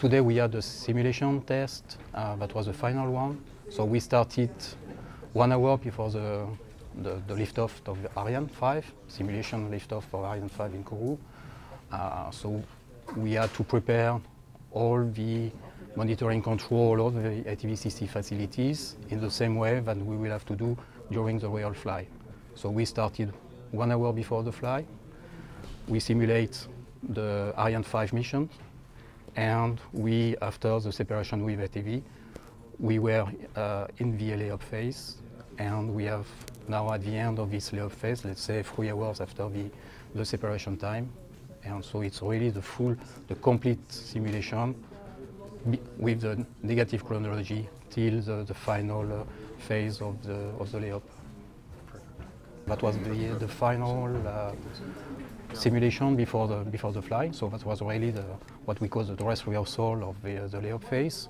Today we had a simulation test that was the final one. So we started 1 hour before the liftoff of the Ariane 5, simulation liftoff for Ariane 5 in Kourou. So we had to prepare all the monitoring control of the ATVCC facilities in the same way that we will have to do during the real fly. So we started 1 hour before the fly. We simulate the Ariane 5 mission, and we, after the separation with ATV, we were in the LEOP phase, and we have now at the end of this LEOP phase, let's say 3 hours after the separation time, and so it's really the full, the complete simulation with the negative chronology till the final phase of the LEOP. That was the final simulation before the fly. So that was really what we call the dress rehearsal of the LEOP phase.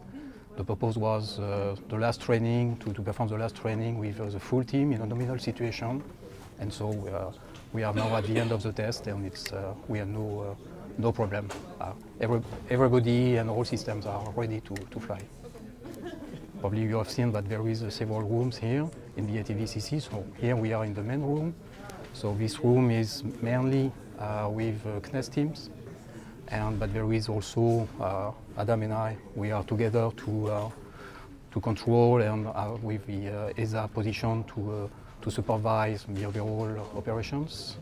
The purpose was the last training, to perform the last training with the full team in a nominal situation. And so we are now at the end of the test, and it's we have no problem. Everybody and all systems are ready to fly. Probably you have seen that there is several rooms here in the ATVCC. So here we are in the main room. So this room is mainly with CNES teams, but there is also Adam and I. We are together to control and with the ESA position to supervise the overall operations.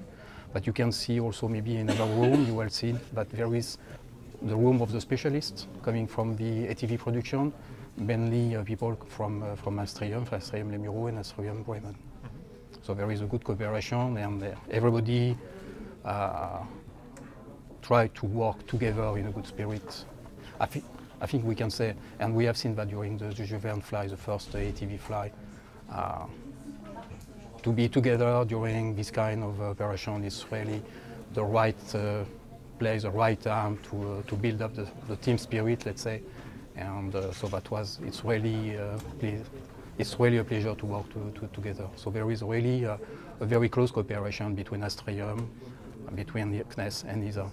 But you can see also maybe in another room you will see that there is the room of the specialists coming from the ATV production, mainly people from Astrium Lemiro and Astrium Bremen. So there is a good cooperation, and everybody tries to work together in a good spirit. I think we can say, and we have seen that during the Jules Verne fly, the first ATV fly, to be together during this kind of operation is really the right place, the right time to build up the team spirit, let's say. And so that was, it's really a pleasure to work together. So there is really a very close cooperation between Astrium, between the CNES and ESA.